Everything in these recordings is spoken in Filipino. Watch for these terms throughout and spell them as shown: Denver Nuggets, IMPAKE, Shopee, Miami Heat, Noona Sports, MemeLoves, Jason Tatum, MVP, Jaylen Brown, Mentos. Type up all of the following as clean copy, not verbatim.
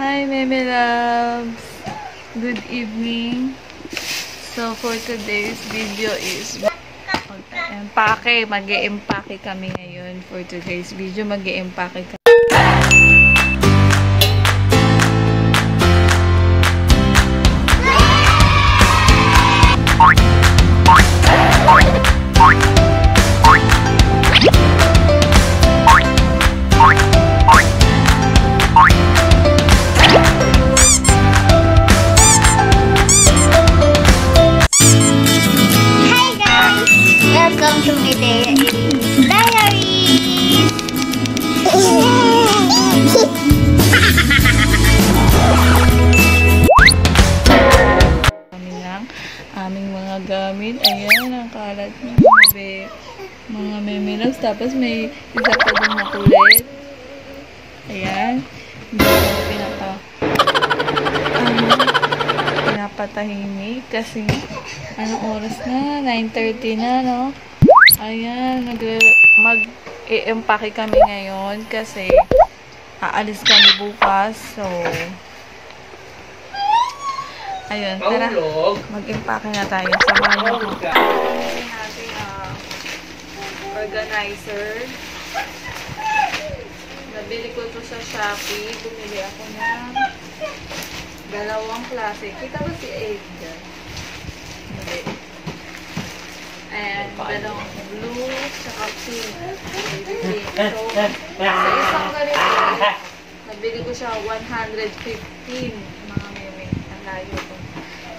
Hi MemeLoves! Good evening! So for today's video is IMPAKE! Mag-i-impake kami ngayon for today's video. Mag-i-impake kami. Mga MemeLoves. Tapos may isa pa dun na kulit. Ayan. Pinapatahimik kasi anong oras na? 9:30 na, no? Ayan. Mag-i-impake kami ngayon kasi aalis kami bukas. So, ayun. Tara. Mag-impake na tayo. Samahan niyo po. Organizer. Nabili ko ito sa Shopee. Bumili ako ng dalawang klase. Kita ba si Aid? Okay. And dalawang blue saka pink. So, sa isang ganito, nabili ko siya 115. Mga meme. Ang layo ko.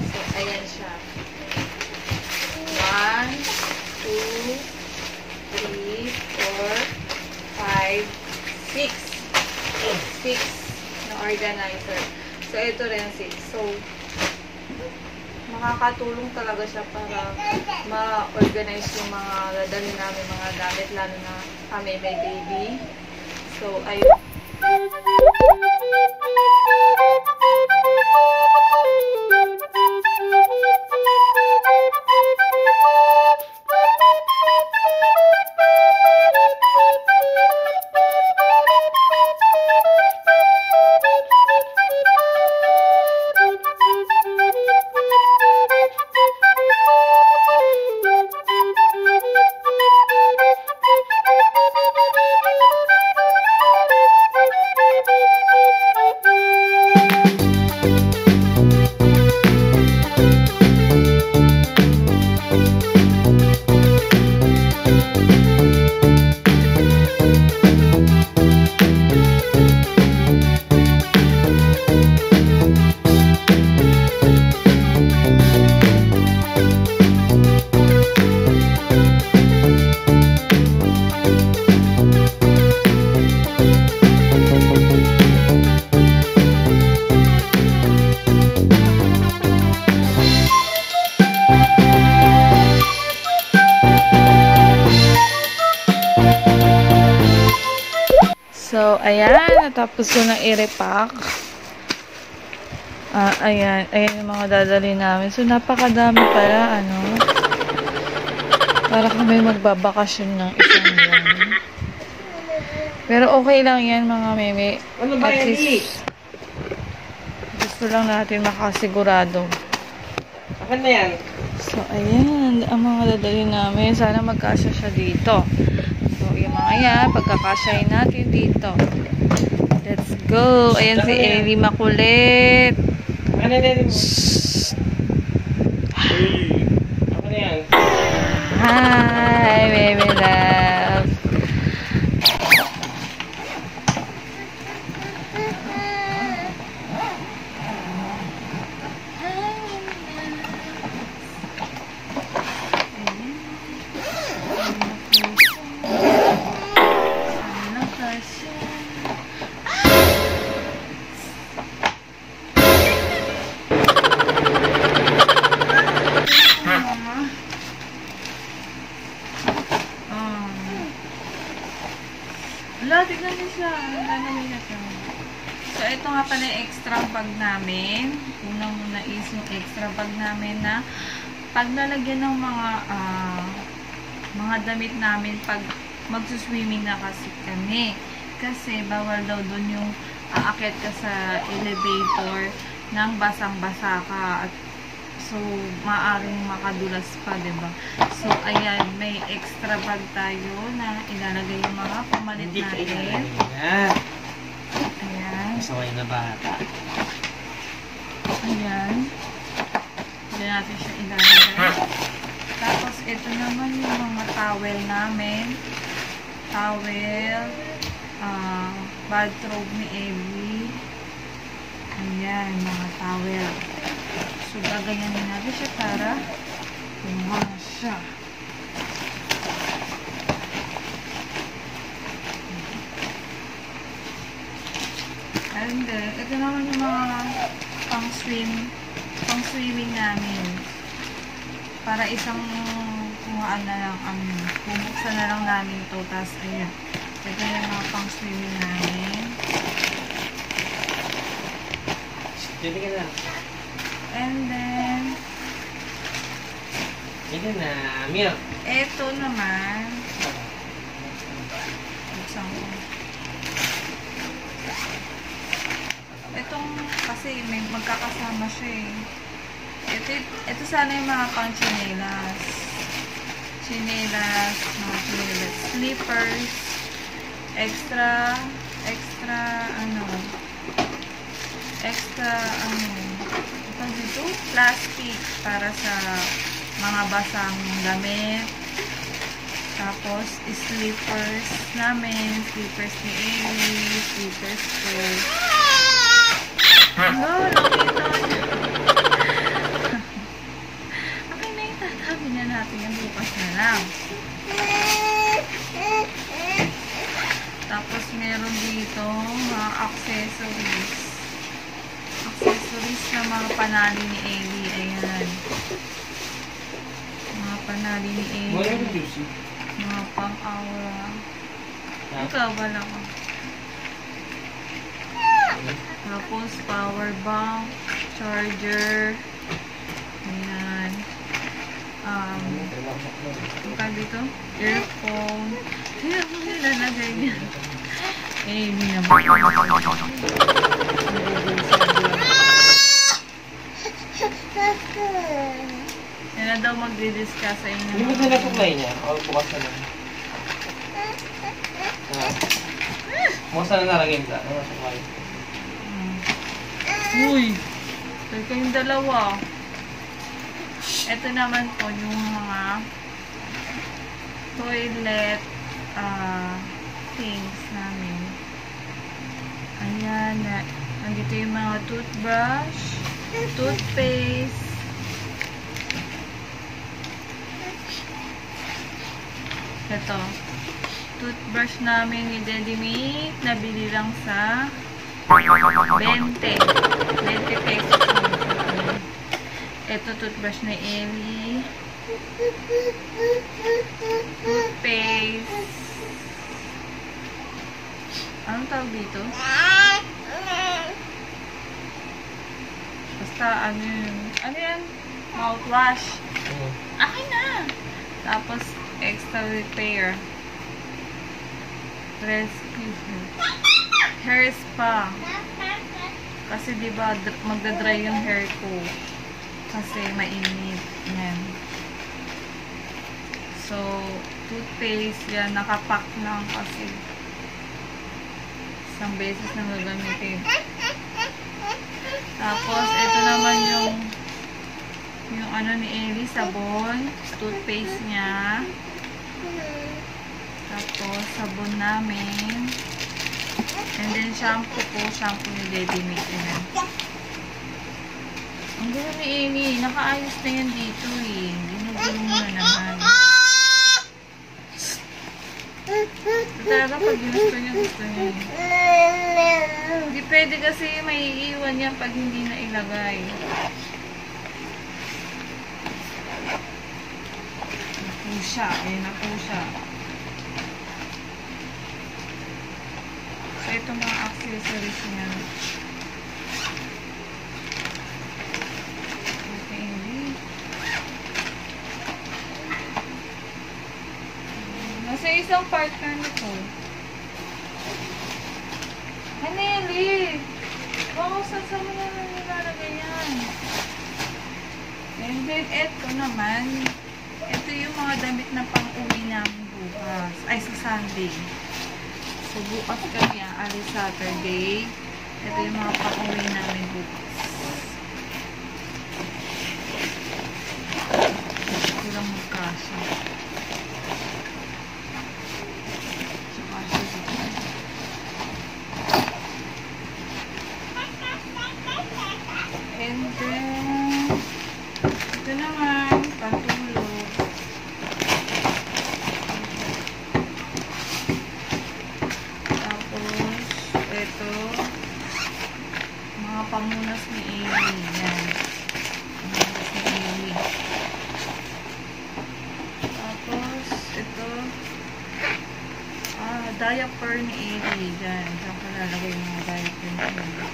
So, ayan siya. 1, 2, 3, 4, 5, 6. 6 na organizer. So, ito rin 6. So, makakatulong talaga siya para ma-organize yung mga dadalhin namin mga gamit, lalo na kami may baby. So, ayun. So, ayan. Natapos ko na i-repack. Ayan. Ayan yung mga dadali namin. So, napakadami pala, ano. Para kami magbabakasyon ng isang buwan. Pero okay lang yan, mga meme. At least, gusto lang natin makasigurado. Akan na yan. So, ayan. Ang mga dadali namin. Sana magkasya siya dito. Ayan, pagkakasyahin natin dito. Let's go. Ayan si Eli makulit. Ano na yun? Ano na yan? Hi, MemeLoves. Tignan niyo siya. So, ito nga pala yung extra bag namin. Unang-una is yung extra bag namin na paglalagyan ng mga damit namin pag magsuswimming na kasi kami. Kasi bawal daw dun yung aakyat ka sa elevator nang basang-basa ka at so maaring makadulas pa, diba? So ayan, may extra bag tayo na ilalagay yung mga pamalit natin. Ayan. Masaway na bata. Ayan. Hindi natin siya ilalagay. Tapos ito naman yung mga towel namin. Towel, bathrobe ni Evie. Ayan, mga towel. So, gaganyanin natin siya para lumang siya. And then, ito naman yung mga pang-swimming namin. Para isang kumuhaan na lang, bumuksan na lang namin ito. Tapos, ayan. Ito yung mga pang-swimming namin. Dito ka lang. And then, ito na, milk. Ito naman. Itong, kasi may magkakasama siya eh. Ito sana yung mga pang chinelas. Chinelas, mga chinelas. Slippers. Extra, dito, plastic para sa mga basang damit. Tapos, slippers namin. Slippers ni Amy. Slippers ko. Hello, nakiton. Okay na yung tatabi na natin yung bukas na lang. Tapos, meron dito mga accessories. Accessories na mga panali ni Ellie. Ayan. Mga panali ni Ellie. Mga pang-aura. Ikaw, wala ko. Tapos, power bank, charger. Ayan. Ikaw dito? Earphone. Ayan, kung nilalagay niya. Ellie naman. Yan na daw magdi-discuss sa inyo. Hindi mo na napuklay niya. O, bukas na lang. Bukas na lang narangin ka. Uy! Tayo kayong dalawa. Ito naman po yung mga toilet things namin. Ayan. Nandito yung mga toothbrush, toothpaste, ito, toothbrush namin ni Daddy Mick, nabili lang sa 20 pesos. Ito, toothbrush ni Ellie, toothpaste, anong tawag dito? Basta, ano yan? Mouthwash. Akin na! Tapos, extra repair. Rescue. Hair spa. Kasi diba, magdadry yung hair ko. Kasi mainit. Yan. So, toothpaste yan. Nakapack lang kasi. Isang beses na magamitin. Tapos, ito naman yung ano ni Ellie, sabon, toothpaste niya. Tapos, sabon namin. And then, shampoo po, shampoo ni Daddy Mick. Ang gano'n ni Ellie, nakaayos na yan dito eh. Ginugulong na naman. So, talaga pag gusto niya eh. Hindi pwede kasi maiiwan yan pag hindi na ilagay. Napusa. Ayan, napusa. So, ito mga accessories niya. Okay. Nasa isang partner nito. Haneli! Oo, saan sa mga nilalagay yan? And then, eto naman. Ito yung mga damit na pang-uwi namin bukas. Ay, sa Sunday. So, bukas kami ang alis Saturday. Ito yung mga pang-uwi namin bukas. Ito lang yung kaso. And then, ito naman, pantulog. Tapos, ito, mga pamunas ni Amy. Yan. Pamunas ni Amy. Tapos, ito, diaper ni Amy. Yan. Diyan ko nalagay yung mga diaper ni Amy.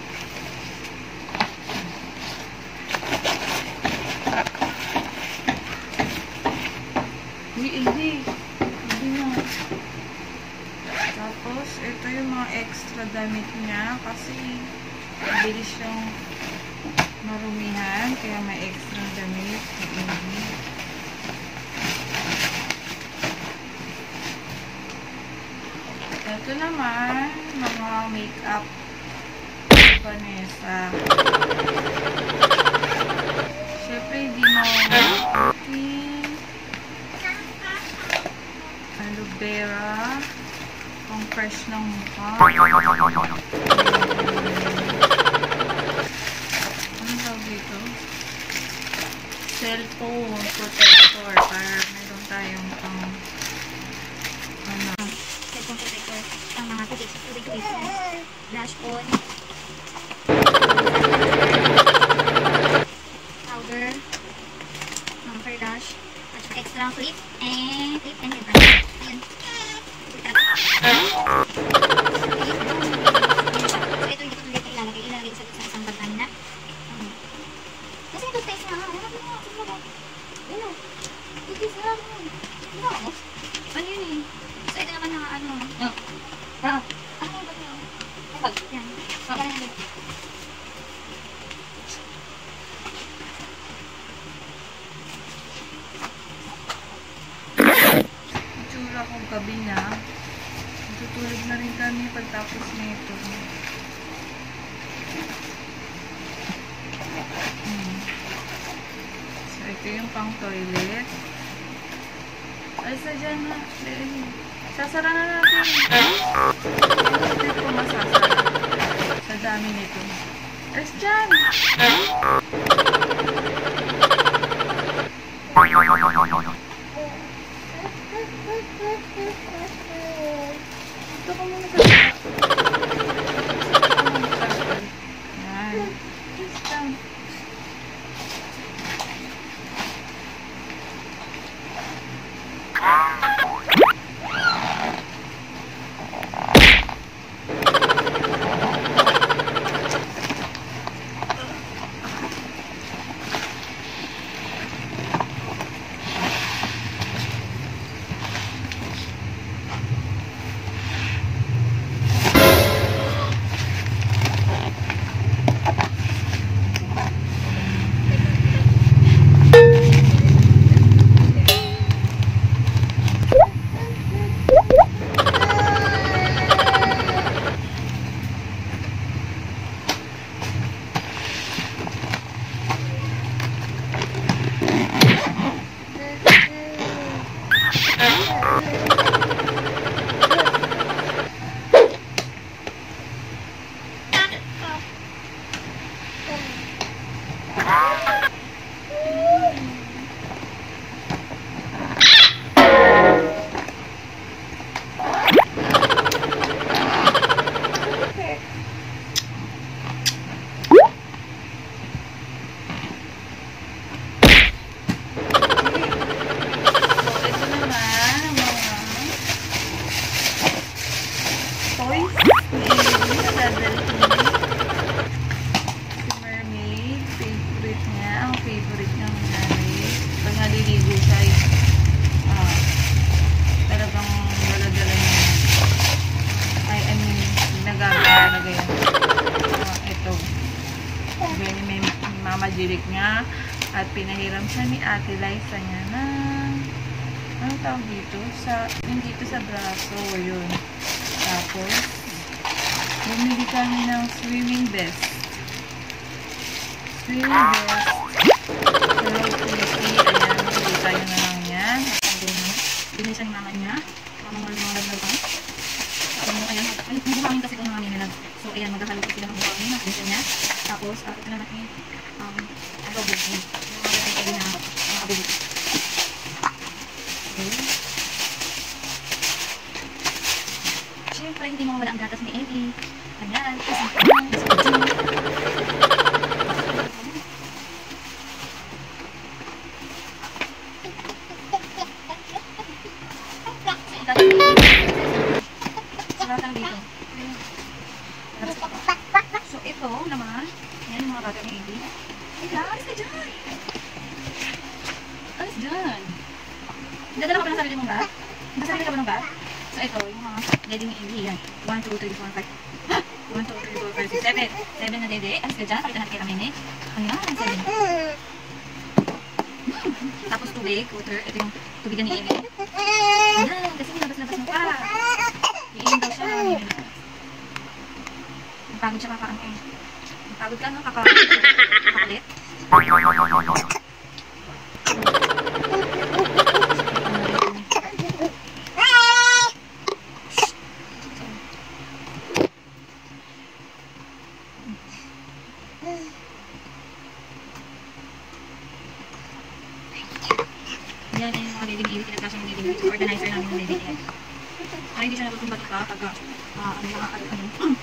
Tapos, ito yung mga extra damit niya kasi bilis siyang marumihan, kaya may extra damit. Ito naman, mga makeup Vanessa. Siyempre, hindi mawag. Aloe vera. Ang fresh ng mukha. Ano tawag dito? Cellphone protector. Para meron tayong pang ano? Cellphone protector. Ang mga tubig-tubig. Lash on. Powder. Ang fair lash. At extra clip. And clip and clip. Ayan. Ito hindi ko tuloy pa ilalagay. Ilalagay isang bagay na. Kasi ito taste na. Ano? Ito taste na. Ano? Ano yun eh? So ito naman na ano. Ano yung bag na? Bag. Yan. Yan na dito. Itsura kong gabi na. Tutulog na rin kami pagtapos nito. So, ito yung pang toilet. Ay, sadyan na. Sasara na natin. Ito po masasara. Sa dami nito. As dyan! Ito ko muna sa yan. nakajirik nga at pinahiram siya ni Ate Liza niya na anong tawag dito? Yung dito sa braso, yun. Tapos bumili kami ng swimming vest. Hello Kitty. Ayan, hindi tayo na lang yan. Bili siya ni mama niya. Ay, hindi ko kami kasi kung mami nilang. So, ayan, magkakalapit sila ng mami. Nakita niya. Tapos, ito na natin. Ano ba yun? Ano na nakabili. Okay. Siyempre, hindi mo wala ang gatas ni Ellie. Ayan. Kasi, dadala ka pa ng sarili mong bag? Nasarili ka pa ng bag? So ito, yung mga dede ni Ellie, yan. 1, 2, 3, 4, 5. Ha! 1, 2, 3, 4, 5, 6, 7. 7 na dede. Alas ka dyan, palitan natin kailangan eh. Ayan, 7. Tapos tubig, water. Ito yung tubigan ni Ellie. Ayan, kasi nilabas-labas mo pa. Iinom daw siya. Napagod siya kakaan eh. Napagod ka, no? Kakakulit. Yan yung mga lady-lady, kinagkasya yung lady-lady. So, organizer namin yung lady-lady. Para hindi siya nagutumbat ka pag, ano na, So,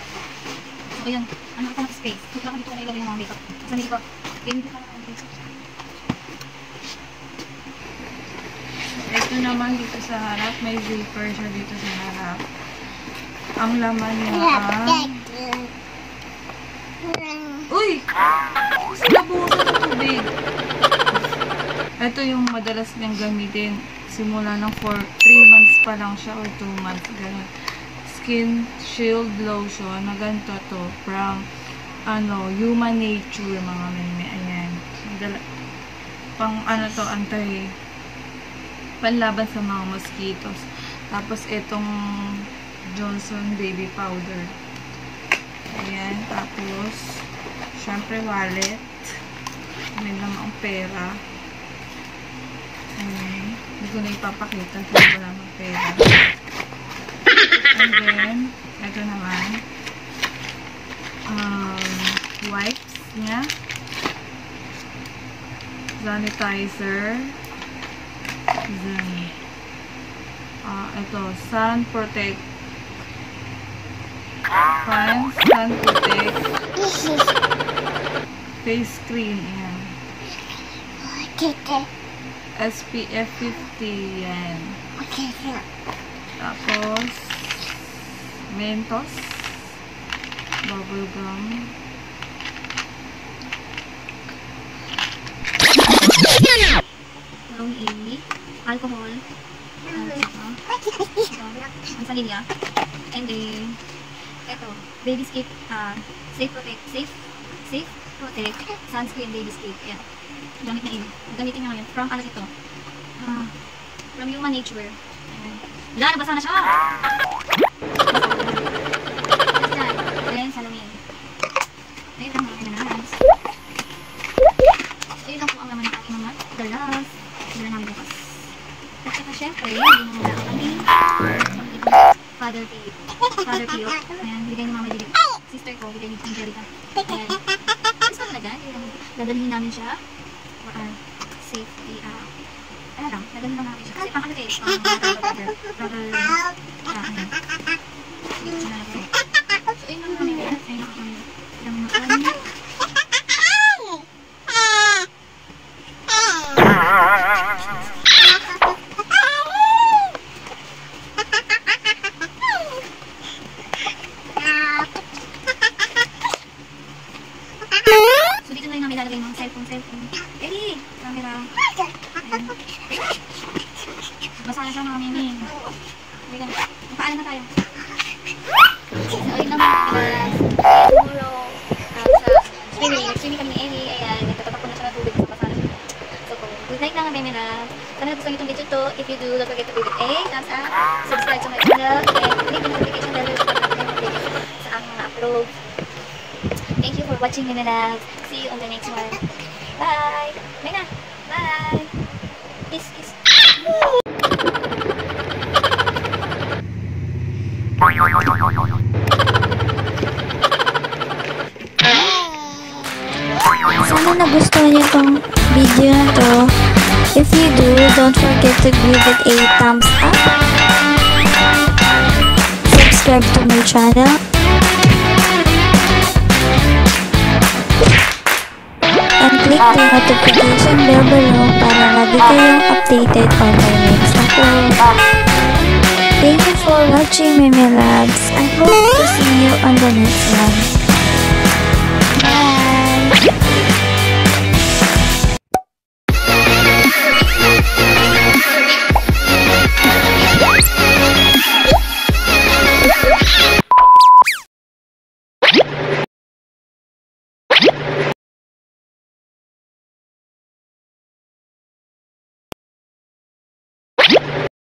ayan. Ano ka pa mag-space? Dito lang dito ko nailagay ng mga makeup. Kasi hindi ko, hindi ka lang dito. Ito naman dito sa harap. May zipper siya dito sa harap. Ang laman niya ang... Uy! Sinabuhusan sa tubig. Ito yung madalas niyang gamitin simula ng 3 months pa lang siya or 2 months. Ganun. Skin Shield Lotion na ganito to from ano, Human Nature mga meme. Ayan. Pang ano to, panlaban sa mga mosquitoes. Tapos itong Johnson Baby Powder. Ayan. Tapos syempre wallet. May naman ang pera. Hindi ko na ipapakita kasi wala ng pera. And then, ito naman. Wipes niya. Sanitizer. Then, ito, Sun Protect. Sun Protect. Face cream. Ayan. SPF 50, yan. Okay, sir. Tapos, Mentos, bubble gum. Long E, alcohol, Sanilya, and then, eto, baby's cake, safe protect, sunscreen baby's cake, yan. Gamit na ini. Gamitin niya ngayon. From ano ito? From Human Nature. Lalabasa na siya! Then, salamin. Ayun lang mga kinanas. Ayun lang po ang laman ng aking mga galas. Gila namin bukas. At saka syempre, hindi mo mula kami. Father Pio. Ayan, bigay ni Mama Jilip. Sister ko, bigay ni Angelica. Ayan. Gusto ko talaga. Dadalhin namin siya. Safety, alam, naganda lang namin siya. Kasi pang ano kayo, So, yun lang kami. Ilang mga kami. Swimming kami ni Ellie. Ayan, nagtatapak I hope you enjoyed this video. If you do, don't forget to give it a thumbs up, subscribe to my channel, and click the notification bell to get notifications sa aking upload. Thank you for watching MemeLoves. See you on the next one. Bye! Mena! Bye! Kiss, kiss. Sana nagustuhan niyo tong video na to. If you do, don't forget to give it a thumbs up, subscribe to my channel, and click the notification bell below para lagi kayong updated on my next upload. Thank you for watching MemeLoves. I hope to see you on the next one.